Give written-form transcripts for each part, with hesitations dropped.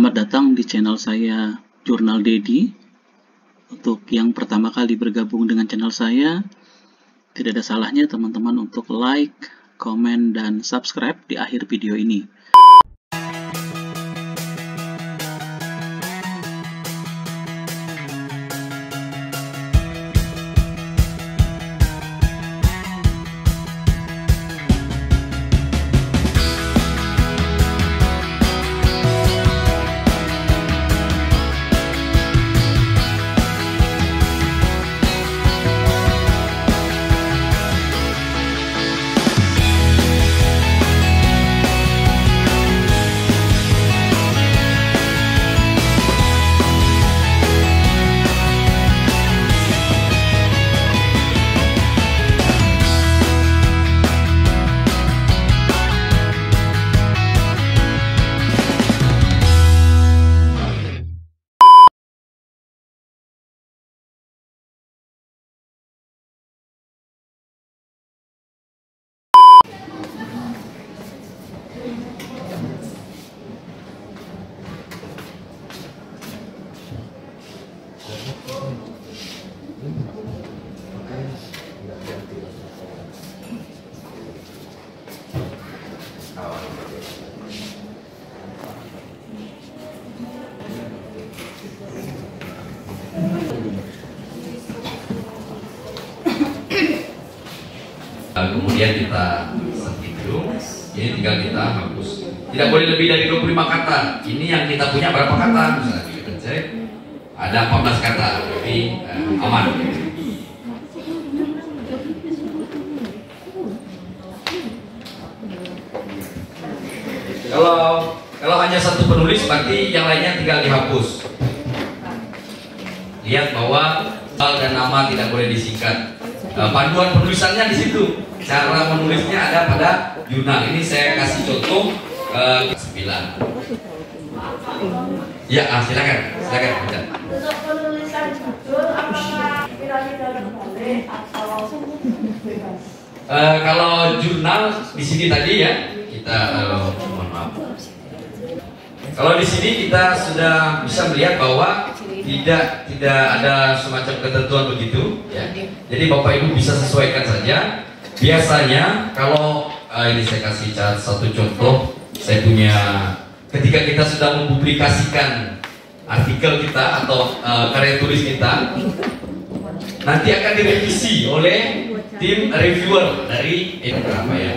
Selamat datang di channel saya Jurnal Deddy. Untuk yang pertama kali bergabung dengan channel saya, tidak ada salahnya teman-teman untuk like, komen, dan subscribe di akhir video ini. Kemudian kita setidung, ini tinggal kita hapus. Tidak boleh lebih dari 25 kata. Ini yang kita punya berapa kata? Misalnya kita cek, ada 14 kata, lebih aman. Kalau hanya satu penulis, berarti yang lainnya tinggal dihapus. Lihat bahwa hal dan nama tidak boleh disingkat. Panduan penulisannya di situ. Cara menulisnya ada pada Jurnal. Ini saya kasih contoh 9. Ya, silakan. Untuk penulisan judul, apakah kira-kira boleh atau bebas? Kalau Jurnal di sini tadi ya, kita mohon maaf. Kalau di sini kita sudah bisa melihat bahwa tidak ada semacam ketentuan begitu, ya. Jadi Bapak Ibu bisa sesuaikan saja. Biasanya kalau ini saya kasih satu contoh, saya punya ketika kita sudah mempublikasikan artikel kita atau karya tulis kita, nanti akan direvisi oleh tim reviewer dari apa ya?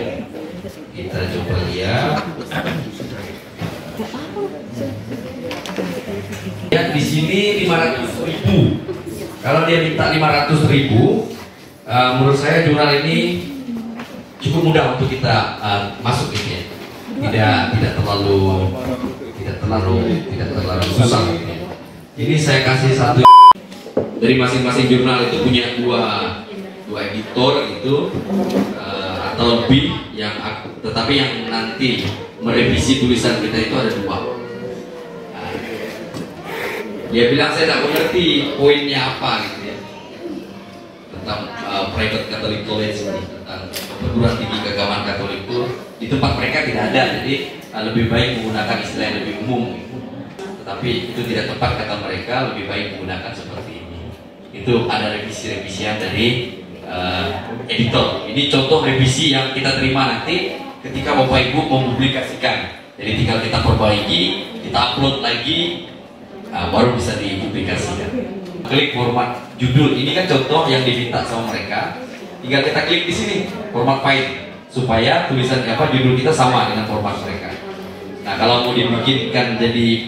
Kita coba lihat. Ya, di sini 500.000. Kalau dia minta 500.000, menurut saya jurnal ini cukup mudah untuk kita masuk gitu ya. Tidak terlalu susah gitu ya. Ini saya kasih satu dari masing-masing jurnal itu punya dua editor itu atau lebih yang tetapi yang nanti merevisi tulisan kita itu ada 2. Dia bilang saya tidak mengerti poinnya apa gitu ya tentang private Catholic college ini, tentang perguruan tinggi keagamaan Katolik itu di tempat mereka tidak ada, jadi lebih baik menggunakan istilah yang lebih umum. Tetapi itu tidak tepat kata mereka, lebih baik menggunakan seperti ini. Itu ada revisi-revisian dari editor. Ini contoh revisi yang kita terima nanti ketika Bapak Ibu mempublikasikan. Jadi tinggal kita perbaiki, kita upload lagi, baru bisa dipublikasikan. Klik format judul, ini kan contoh yang diminta sama mereka. Tinggal kita klik di sini format file supaya tulisan apa judul kita sama dengan format mereka. Nah kalau mau dibikinkan jadi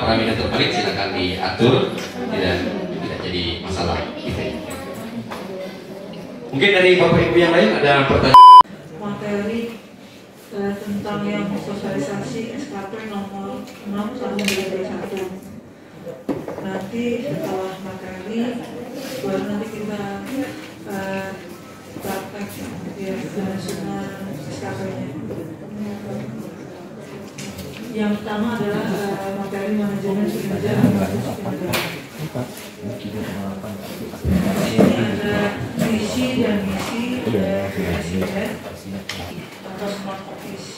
parameter terbalik silakan diatur, tidak jadi masalah. Mungkin dari Bapak Ibu yang lain ada pertanyaan. Materi tentang yang sosialisasi SKP nomor 6/2021. Nanti setelah materi baru nanti kita praktek ya penyusunan SKP-nya. Yang pertama adalah materi manajemen sumber daya manusia. Ini ada visi dan misi SKP atau smart office.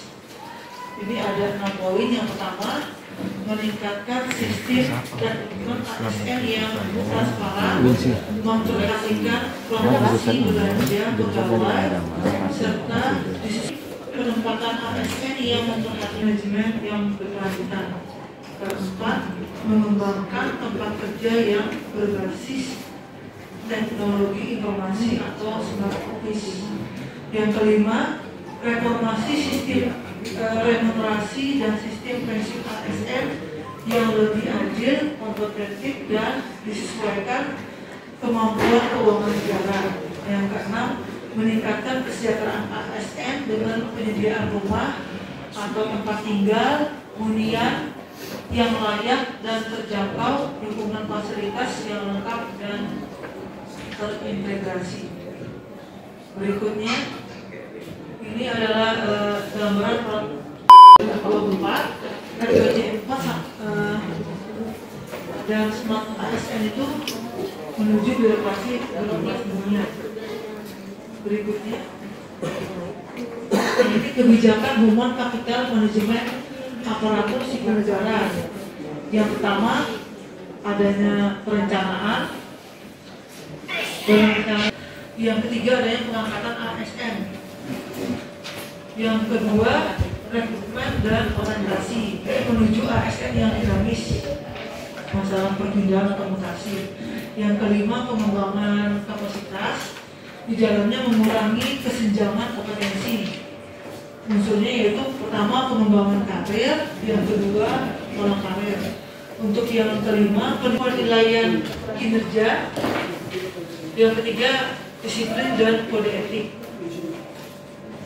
Ini ada 6 poin. Yang pertama meningkatkan sistem dan ukuran ASN yang transparan, memperhatikan lokasi belanja pegawai, serta penempatan ASN yang memperhatikan manajemen yang berkelanjutan. Keempat, mengembangkan tempat kerja yang berbasis teknologi informasi atau smart office. Yang kelima, reformasi sistem remunerasi dan sistem pensiun ASN yang lebih adil, kompetitif, dan disesuaikan kemampuan keuangan negara. Yang keenam, meningkatkan kesejahteraan ASN dengan penyediaan rumah atau tempat tinggal, hunian yang layak dan terjangkau, dukungan fasilitas yang lengkap dan terintegrasi. Berikutnya, ini adalah gambaran program 24 RPJM 4 dan smart ASN itu menuju birokrasi dunia. Berikutnya, ini kebijakan human capital management aparatur sipil negara. Yang pertama, adanya perencanaan. Yang ketiga, adanya pengangkatan ASN. Yang kedua, rekrutmen dan orientasi menuju ASN yang dinamis, masalah perpindahan atau mutasi. Yang kelima, pengembangan kapasitas, di dalamnya mengurangi kesenjangan kompetensi. Unsurnya yaitu pertama pengembangan karir, yang kedua tolak karir. Untuk yang kelima, penilaian kinerja, yang ketiga disiplin dan kode etik.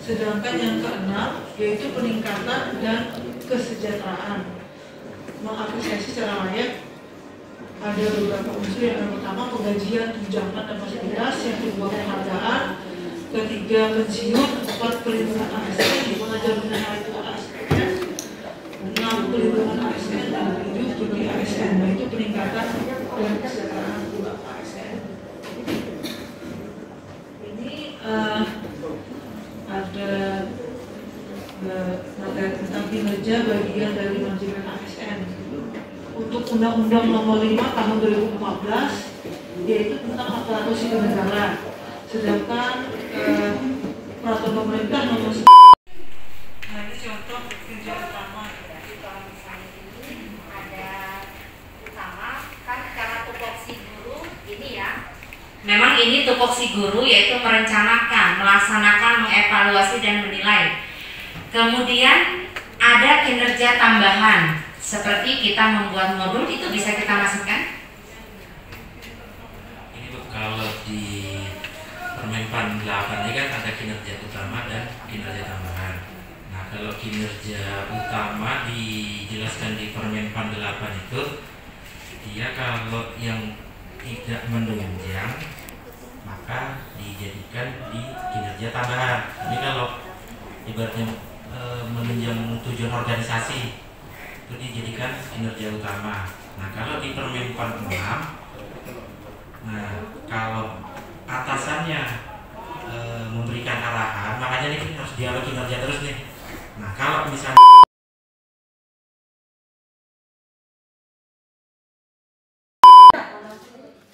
Sedangkan yang keenam yaitu peningkatan dan kesejahteraan, mengapresiasi secara layak. Ada beberapa unsur, yang pertama penggajian, tunjangan dan fasilitas, yang kedua penghargaan, ketiga pensiun, empat pelindungan ASN, pengajaran ASN, enam pelindungan ASN, dan tujuh studi ASN. Nah, itu peningkatan dan kesejahteraan buat ASN. Ini ada materi tentang kinerja bagian dari manajemen ASN. Untuk Undang-Undang Nomor 5 Tahun 2014, yaitu tentang aparatur sipil negara. Sedangkan peraturan pemerintah Nomor 9. Nah, ini contoh kerja utama. Jadi kalau misalnya ini ada utama, kan cara tupoksi guru ini ya. Memang ini tupoksi guru, yaitu merencanakan, melaksanakan, mengevaluasi dan menilai. Kemudian ada kinerja tambahan, seperti kita membuat modul, itu bisa kita masukkan. Ini kalau di Permenpan 8 ini kan ada kinerja utama dan kinerja tambahan. Nah, kalau kinerja utama dijelaskan di Permenpan 8 itu, dia kalau yang tidak menunjang maka dijadikan di kinerja tambahan. Jadi kalau ibaratnya menunjang tujuan organisasi, itu dijadikan kinerja utama. Nah, kalau di Permenpan 6, nah kalau atasannya memberikan arahan, makanya ini harus dialog kinerja terus nih. Nah, kalau misalnya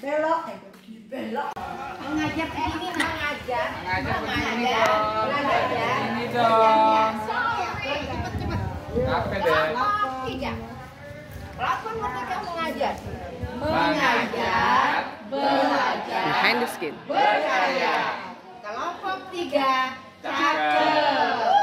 belok, mengajak ini mengajak ini dong, cepet mengajar, belajar, behind the skin, berkarya. Kelompok 3, cakep.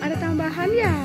Ada tambahan ya.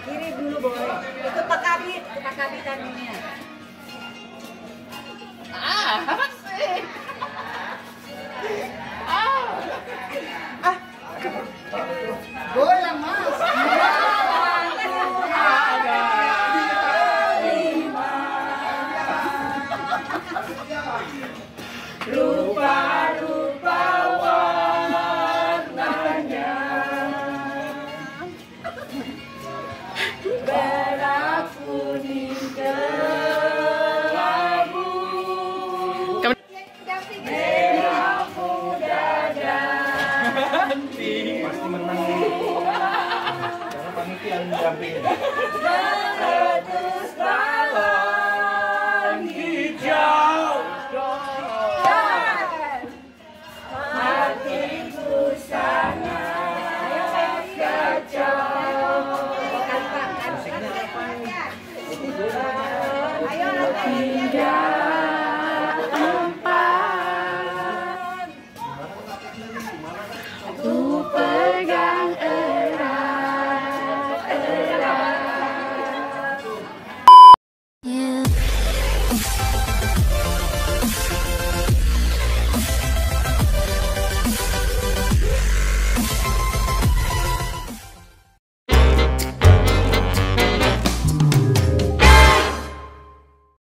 Kiri dulu boleh. Itu Pak Kabit, Pak Kabitan ini.